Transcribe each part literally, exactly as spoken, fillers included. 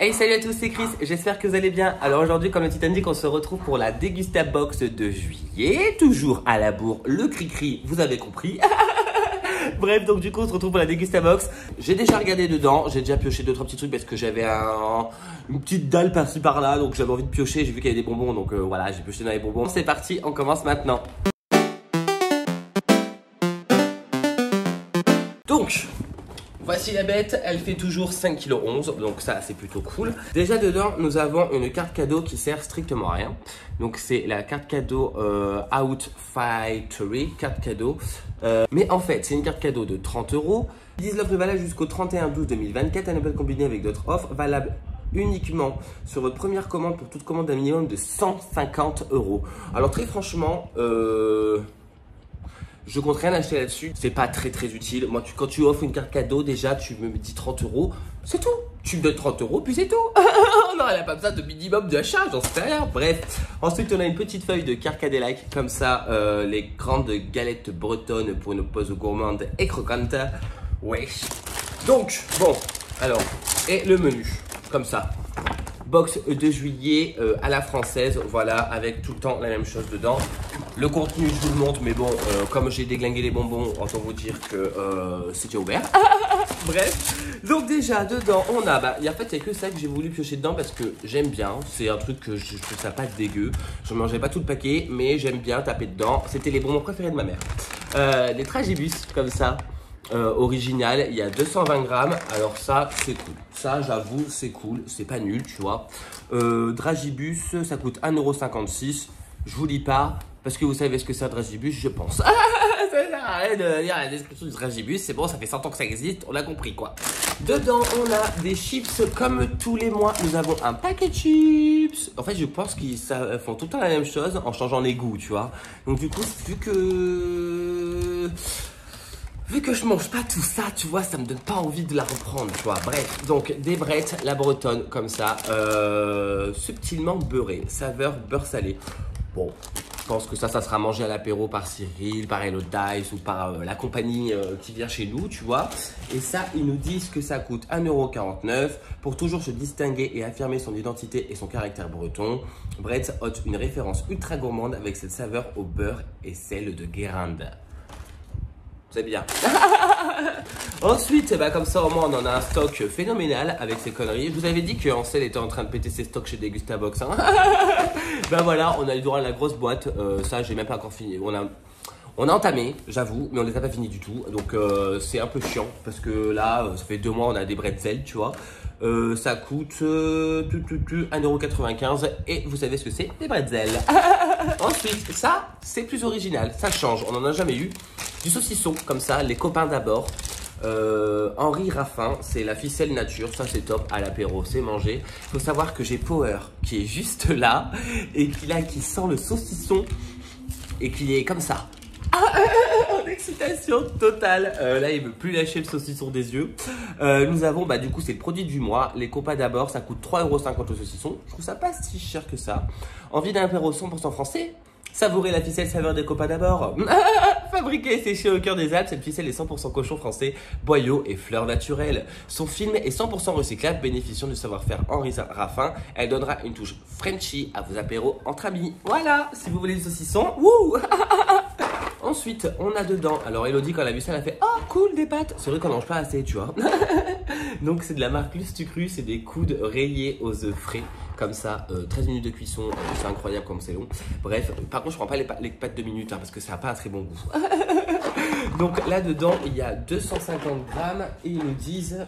Hey, salut à tous, c'est Chris, j'espère que vous allez bien. Alors aujourd'hui, comme le titan dit, on se retrouve pour la Dégustabox de juillet. Toujours à la bourre, le cri-cri, vous avez compris. Bref, donc du coup, on se retrouve pour la Dégustabox. J'ai déjà regardé dedans, j'ai déjà pioché deux trois petits trucs parce que j'avais un, une petite dalle par-ci par-là. Donc j'avais envie de piocher, j'ai vu qu'il y avait des bonbons, donc euh, voilà, j'ai pioché dans les bonbons. C'est parti, on commence maintenant. Donc... voici la bête, elle fait toujours cinq virgule onze kilos, donc ça c'est plutôt cool. Déjà dedans, nous avons une carte cadeau qui sert strictement à rien. Donc c'est la carte cadeau euh, Outfightery, carte cadeau. Euh, mais en fait, c'est une carte cadeau de trente euros. Ils disent l'offre est valable jusqu'au trente et un douze deux mille vingt-quatre. Elle ne peut être combinée avec d'autres offres, valable uniquement sur votre première commande pour toute commande d'un minimum de cent cinquante euros. Alors très franchement... Euh je compte rien acheter là-dessus, c'est pas très très utile. Moi, tu, quand tu offres une carte cadeau, déjà tu me dis trente euros, c'est tout. Tu me donnes trente euros, puis c'est tout. Non, elle a pas besoin de minimum d'achat, j'en sais rien. Bref, ensuite on a une petite feuille de Karkardehak, comme ça, euh, les grandes galettes bretonnes pour une pause gourmande et croquante. Wesh. Donc, bon, alors, et le menu, comme ça. Box de juillet euh, à la française, voilà, avec tout le temps la même chose dedans. Le contenu, je vous le montre, mais bon, euh, comme j'ai déglingué les bonbons, autant vous dire que euh, c'était ouvert. Bref, donc déjà, dedans, on a, bah, en fait, il n'y a que ça que j'ai voulu piocher dedans parce que j'aime bien. C'est un truc que je, je trouve ça pas dégueu. Je ne mangeais pas tout le paquet, mais j'aime bien taper dedans. C'était les bonbons préférés de ma mère. Euh, les Dragibus, comme ça. Euh, original, il y a deux cent vingt grammes. Alors ça c'est cool, ça j'avoue c'est cool, c'est pas nul tu vois. euh, Dragibus, ça coûte un euro cinquante-six. Je vous lis pas parce que vous savez ce que c'est un Dragibus, je pense. Ça sert à rien de lire la description du Dragibus, c'est bon, ça fait cent ans que ça existe, on a compris quoi. Dedans on a des chips comme tous les mois, nous avons un paquet de chips. En fait je pense qu'ils font tout le temps la même chose en changeant les goûts tu vois. Donc du coup vu que... Vu que je mange pas tout ça, tu vois, ça me donne pas envie de la reprendre, tu vois. Bref, donc des Bretz, la bretonne, comme ça, euh, subtilement beurrée, saveur beurre salé. Bon, je pense que ça, ça sera mangé à l'apéro par Cyril, par Hello Dice ou par euh, la compagnie euh, qui vient chez nous, tu vois. Et ça, ils nous disent que ça coûte un euro quarante-neuf. Pour toujours se distinguer et affirmer son identité et son caractère breton, Bretz ôte une référence ultra gourmande avec cette saveur au beurre et celle de Guérande. C'est bien. Ensuite, bah comme ça au moins on en a un stock phénoménal avec ces conneries. Je vous avais dit que Ansel était en train de péter ses stocks chez Dégustabox. Hein. Bah voilà, on a eu droit à la grosse boîte. Euh, ça, j'ai même pas encore fini. On a, on a entamé, j'avoue, mais on les a pas fini du tout. Donc euh, c'est un peu chiant parce que là, ça fait deux mois on a des bretzels, tu vois. Euh, ça coûte euh, un euro quatre-vingt-quinze et vous savez ce que c'est, des bretzels. Ensuite, ça, c'est plus original, ça change. On en a jamais eu. Du saucisson, comme ça, les copains d'abord. Euh, Henri Raffin, c'est la ficelle nature, ça c'est top, à l'apéro, c'est mangé. Il faut savoir que j'ai Power qui est juste là, et qui là, qui sent le saucisson, et qui est comme ça. Ah, en excitation totale. euh, Là il veut plus lâcher le saucisson des yeux. euh, Nous avons bah du coup c'est le produit du mois. Les copains d'abord, ça coûte trois euros cinquante le saucisson. Je trouve ça pas si cher que ça. Envie d'un apéro cent pour cent français. Savourer la ficelle saveur des copains d'abord. Fabriquée et séchée au cœur des Alpes, cette ficelle est cent pour cent cochon français, boyaux et fleurs naturelles. Son film est cent pour cent recyclable, bénéficiant du savoir-faire Henri Raffin. Elle donnera une touche Frenchy à vos apéros entre amis. Voilà, si vous voulez du saucisson, wouh. Ensuite, on a dedans, alors Elodie quand elle a vu ça, elle a fait « Oh cool, des pâtes !» C'est vrai qu'on mange pas assez, tu vois. Donc c'est de la marque Lustucru, c'est des coudes rayés aux œufs frais, comme ça, euh, treize minutes de cuisson, c'est incroyable comme c'est long. Bref, par contre je prends pas les, pâ les pâtes de minutes hein, parce que ça n'a pas un très bon goût. Donc là-dedans, il y a deux cent cinquante grammes et ils nous disent...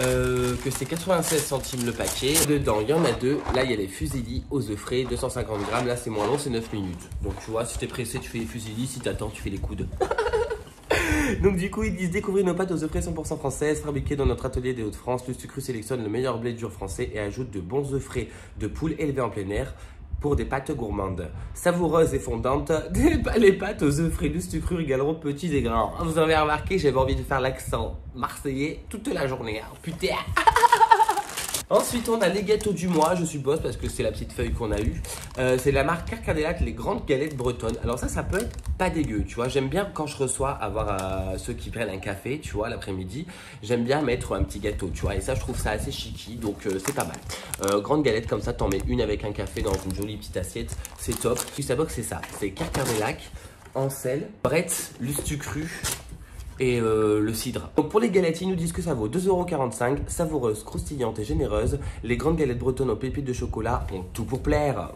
Euh, que c'est quatre-vingt-seize centimes le paquet. Dedans il y en a deux. Là il y a les fusillis aux œufs frais, deux cent cinquante grammes. Là c'est moins long, c'est neuf minutes. Donc tu vois, si t'es pressé tu fais les fusillis, si t'attends tu fais les coudes. Donc du coup ils disent découvrir nos pâtes aux œufs frais cent pour cent françaises, fabriquées dans notre atelier des Hauts-de-France. Lustucru sélectionne le meilleur blé dur français et ajoute de bons œufs frais de poule élevés en plein air pour des pâtes gourmandes, savoureuses et fondantes. Les pâtes aux œufs frais Lustucru régaleront petits et grands. Vous avez remarqué, j'avais envie de faire l'accent marseillais toute la journée. Hein. Putain. Ensuite, on a les gâteaux du mois, je suppose, parce que c'est la petite feuille qu'on a eue. Euh, c'est de la marque Karkardehak, les grandes galettes bretonnes. Alors ça, ça peut être pas dégueu, tu vois. J'aime bien, quand je reçois, avoir euh, ceux qui prennent un café, tu vois, l'après-midi. J'aime bien mettre un petit gâteau, tu vois. Et ça, je trouve ça assez chiqui, donc euh, c'est pas mal. Euh, grande galette comme ça, t'en mets une avec un café dans une jolie petite assiette. C'est top. Dégustabox, c'est ça. C'est Karkardehak, Ancel, Bretz, Lustucru et euh, le cidre. Donc pour les galettes, ils nous disent que ça vaut deux euros quarante-cinq, savoureuse, croustillante et généreuse. Les grandes galettes bretonnes aux pépites de chocolat ont tout pour plaire.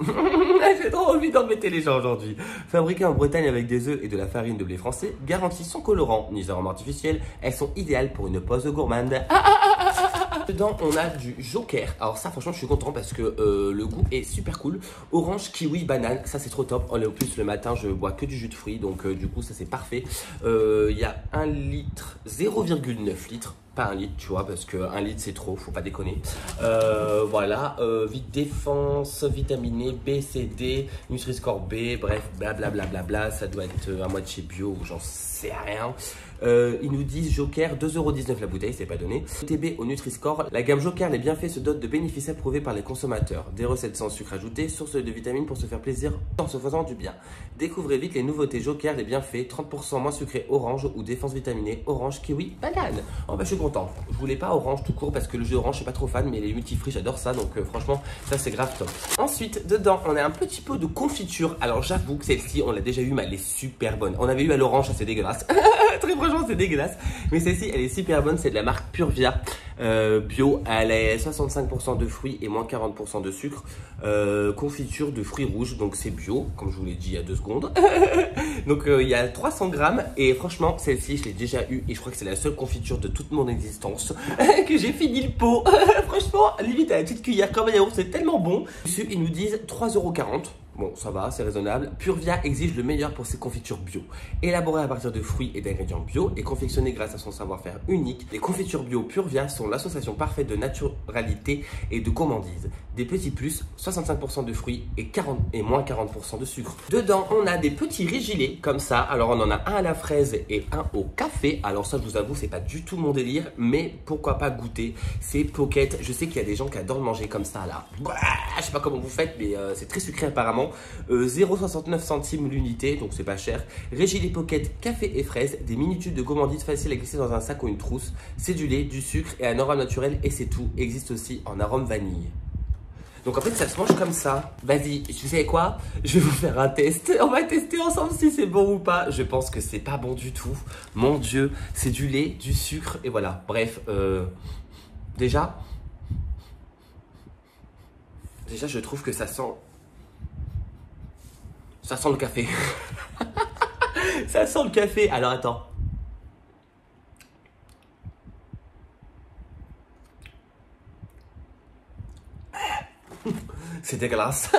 J'ai trop envie d'embêter les gens aujourd'hui. Fabriquées en Bretagne avec des œufs et de la farine de blé français, garanties sans colorant ni arôme artificiel, elles sont idéales pour une pause gourmande. Ah, ah, ah, ah, ah, ah. Dedans, on a du Joker. Alors ça, franchement, je suis content parce que euh, le goût est super cool. Orange, kiwi, banane, ça c'est trop top. En plus, le matin, je bois que du jus de fruits, donc euh, du coup, ça c'est parfait. Il euh, y a un litre, zéro virgule neuf litres. Pas un litre, tu vois, parce que un litre c'est trop, faut pas déconner. Euh, voilà, euh, vite défense, vitaminé, B, C, D, Nutri-Score B, bref, blablabla, bla, bla, bla, ça doit être à moitié bio, j'en sais rien. Euh, ils nous disent Joker, deux euros dix-neuf la bouteille, c'est pas donné. T B au Nutri-Score, la gamme Joker, les bienfaits se dotent de bénéfices approuvés par les consommateurs. Des recettes sans sucre ajouté, source de vitamines pour se faire plaisir en se faisant du bien. Découvrez vite les nouveautés Joker, les bienfaits, trente pour cent moins sucré orange ou défense vitaminée, orange, kiwi, banane. Oh bah je suis content. Je voulais pas orange tout court parce que le jeu orange je suis pas trop fan, mais les multifruits j'adore ça, donc euh, franchement ça c'est grave top. Ensuite dedans on a un petit peu de confiture. Alors j'avoue que celle-ci on l'a déjà eu mais elle est super bonne. On avait eu à l'orange, c'est dégueulasse. Très franchement c'est dégueulasse, mais celle-ci elle est super bonne, c'est de la marque Purvia. Euh, bio, elle est soixante-cinq pour cent de fruits et moins quarante pour cent de sucre. Euh, confiture de fruits rouges, donc c'est bio, comme je vous l'ai dit il y a deux secondes. Donc euh, il y a trois cents grammes et franchement celle-ci je l'ai déjà eu et je crois que c'est la seule confiture de toute mon existence que j'ai fini le pot. Franchement, limite à la petite cuillère comme un yaourt, c'est tellement bon. Dessus ils nous disent trois euros quarante. Bon, ça va, c'est raisonnable. Purvia exige le meilleur pour ses confitures bio. Élaborées à partir de fruits et d'ingrédients bio et confectionnées grâce à son savoir-faire unique, les confitures bio Purvia sont l'association parfaite de naturalité et de gourmandise. Des petits plus, soixante-cinq pour cent de fruits et, quarante, et moins quarante pour cent de sucre. Dedans, on a des petits rigilets comme ça. Alors, on en a un à la fraise et un au café. Alors ça, je vous avoue, c'est pas du tout mon délire, mais pourquoi pas goûter ces pockets. Je sais qu'il y a des gens qui adorent manger comme ça, là. Je sais pas comment vous faites, mais euh, c'est très sucré apparemment. Euh, zéro virgule soixante-neuf centimes l'unité, donc c'est pas cher. Régilet Pocket, café et fraises, des mini tubes de gourmandise faciles à glisser dans un sac ou une trousse. C'est du lait, du sucre et un arôme naturel et c'est tout. Existe aussi en arôme vanille. Donc en fait ça se mange comme ça. Vas-y, vous savez quoi? Je vais vous faire un test. On va tester ensemble si c'est bon ou pas. Je pense que c'est pas bon du tout. Mon Dieu, c'est du lait, du sucre et voilà. Bref, euh, déjà, déjà je trouve que ça sent... Ça sent le café. Ça sent le café. Alors attends. C'est dégueulasse.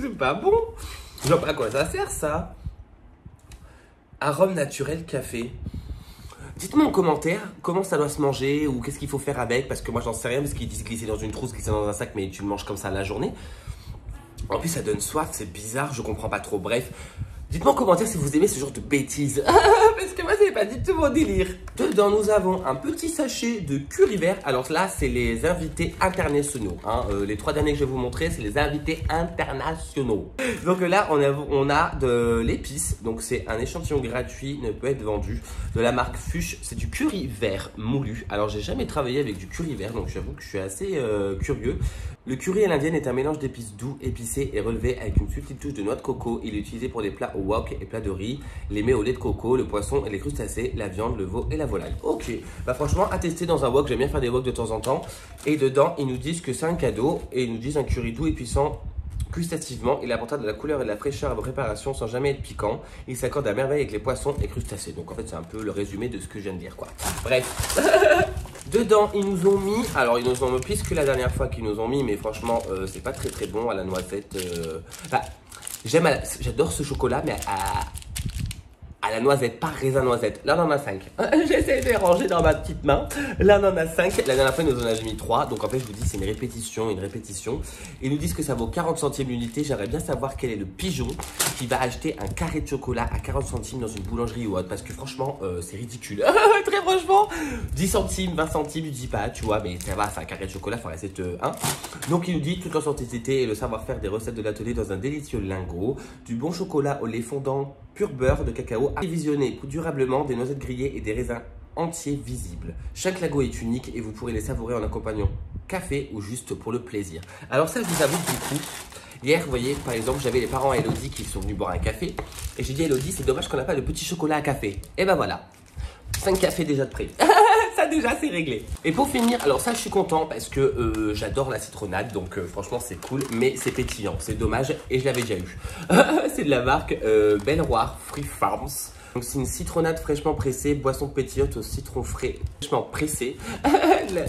C'est pas bon. Je vois pas à quoi ça sert ça. Arôme naturel café. Dites-moi en commentaire comment ça doit se manger ou qu'est-ce qu'il faut faire avec. Parce que moi j'en sais rien parce qu'ils disent glisser dans une trousse, glisser dans un sac, mais tu le manges comme ça la journée. En plus, ça donne soif, c'est bizarre, je comprends pas trop. Bref, dites-moi en commentaire si vous aimez ce genre de bêtises. Parce que moi, c'est pas du tout mon délire. Dedans, nous avons un petit sachet de curry vert. Alors là, c'est les invités internationaux. Hein. Euh, les trois derniers que je vais vous montrer, c'est les invités internationaux. Donc là, on a, on a de l'épice. Donc c'est un échantillon gratuit, ne peut être vendu. De la marque Fuchs, c'est du curry vert moulu. Alors, j'ai jamais travaillé avec du curry vert, donc j'avoue que je suis assez euh, curieux. Le curry à l'indienne est un mélange d'épices doux, épicés et relevés avec une subtile touche de noix de coco. Il est utilisé pour des plats au wok et plats de riz, les mets au lait de coco, le poisson et les crustacés, la viande, le veau et la volaille. Ok, bah franchement, à tester dans un wok, j'aime bien faire des woks de temps en temps. Et dedans, ils nous disent que c'est un cadeau et ils nous disent un curry doux et puissant. Gustativement, il apporte de la couleur et de la fraîcheur à vos préparations sans jamais être piquant. Il s'accorde à merveille avec les poissons et crustacés. Donc en fait, c'est un peu le résumé de ce que je viens de dire, quoi. Bref. Dedans, ils nous ont mis... Alors, ils nous ont mis plus que la dernière fois qu'ils nous ont mis, mais franchement, euh, c'est pas très très bon à la noisette. Euh... Enfin, j'aime, à la... j'adore ce chocolat, mais à... à la noisette, par raisin noisette. Là, on en a cinq. J'essaie de les ranger dans ma petite main. Là, on en a cinq. La dernière fois, ils nous en avaient mis trois. Donc, en fait, je vous dis, c'est une répétition, une répétition. Ils nous disent que ça vaut quarante centimes l'unité. J'aimerais bien savoir quel est le pigeon qui va acheter un carré de chocolat à quarante centimes dans une boulangerie ou autre. Parce que franchement, euh, c'est ridicule. Très franchement, dix centimes, vingt centimes, je dis pas, tu vois, mais ça va, c'est un carré de chocolat, il faut rester un. Donc, il nous dit, toute en simplicité et le savoir-faire des recettes de l'atelier dans un délicieux lingot, du bon chocolat au lait fondant, pur beurre de cacao avisionné durablement, des noisettes grillées et des raisins entiers visibles. Chaque lago est unique et vous pourrez les savourer en accompagnant café ou juste pour le plaisir. Alors ça, je vous avoue que du coup, hier, vous voyez, par exemple, j'avais les parents à Elodie qui sont venus boire un café et j'ai dit à Elodie, c'est dommage qu'on n'a pas de petit chocolat à café. Et ben voilà, cinq cafés déjà de prix. Ça déjà c'est réglé. Et pour finir, alors ça je suis content parce que euh, j'adore la citronnade, donc euh, franchement c'est cool, mais c'est pétillant, c'est dommage et je l'avais déjà eu. C'est de la marque euh, Belvoir Free Farms. Donc c'est une citronnade fraîchement pressée, boisson pétillante au citron frais fraîchement pressé.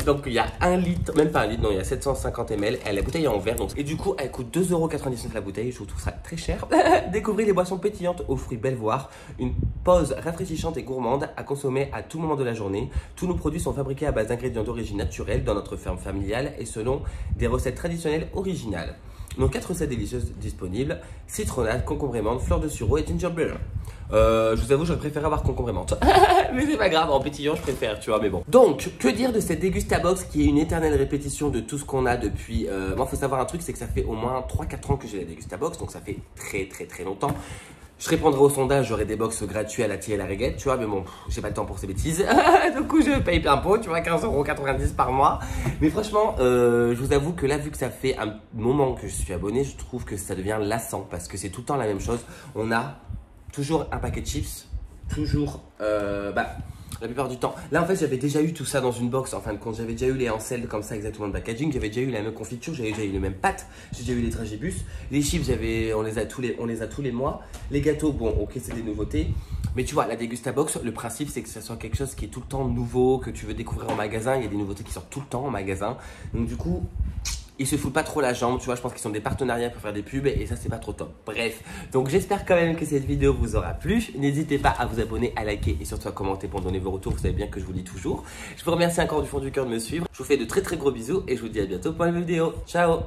Donc il y a un litre, même pas un litre, non, il y a sept cent cinquante millilitres. La bouteille est en verre, donc, et du coup elle coûte deux euros quatre-vingt-dix-neuf la bouteille, je trouve ça très cher. Découvrez les boissons pétillantes aux fruits Belvoir, une pause rafraîchissante et gourmande à consommer à tout moment de la journée. Tous nos produits sont fabriqués à base d'ingrédients d'origine naturelle dans notre ferme familiale et selon des recettes traditionnelles originales. Nos quatre recettes délicieuses disponibles, citronnade, concombre et menthe, fleur de sureau et ginger beer. Euh, je vous avoue, j'aurais préféré avoir concombre et menthe. Mais c'est pas grave, en pétillant, je préfère, tu vois, mais bon. Donc, que dire de cette Dégustabox qui est une éternelle répétition de tout ce qu'on a depuis... Moi, euh... bon, faut savoir un truc, c'est que ça fait au moins trois quatre ans que j'ai la Dégustabox, donc ça fait très très très longtemps. Je répondrai au sondage, j'aurai des box gratuits à la tille et à la reggae, tu vois, mais bon, j'ai pas le temps pour ces bêtises. Du coup, je paye plein pot, tu vois, quinze euros quatre-vingt-dix par mois. Mais franchement, euh, je vous avoue que là, vu que ça fait un moment que je suis abonné, je trouve que ça devient lassant parce que c'est tout le temps la même chose. On a toujours un paquet de chips, toujours, euh, bah... la plupart du temps. Là, en fait, j'avais déjà eu tout ça dans une box, en fin de compte. J'avais déjà eu les ancelles comme ça, exactement de packaging. J'avais déjà eu la même confiture, j'avais déjà eu les mêmes pâtes. J'ai déjà eu les Dragibus. Les chips, j'avais, on les a tous les, on les a tous les mois. Les gâteaux, bon, ok, c'est des nouveautés. Mais tu vois, la Dégustabox, le principe, c'est que ça soit quelque chose qui est tout le temps nouveau, que tu veux découvrir en magasin. Il y a des nouveautés qui sortent tout le temps en magasin. Donc, du coup... ils se foutent pas trop la jambe, tu vois, je pense qu'ils sont des partenariats pour faire des pubs et ça c'est pas trop top. Bref, donc j'espère quand même que cette vidéo vous aura plu. N'hésitez pas à vous abonner, à liker et surtout à commenter pour donner vos retours, vous savez bien que je vous lis toujours. Je vous remercie encore du fond du cœur de me suivre. Je vous fais de très très gros bisous et je vous dis à bientôt pour une nouvelle vidéo. Ciao.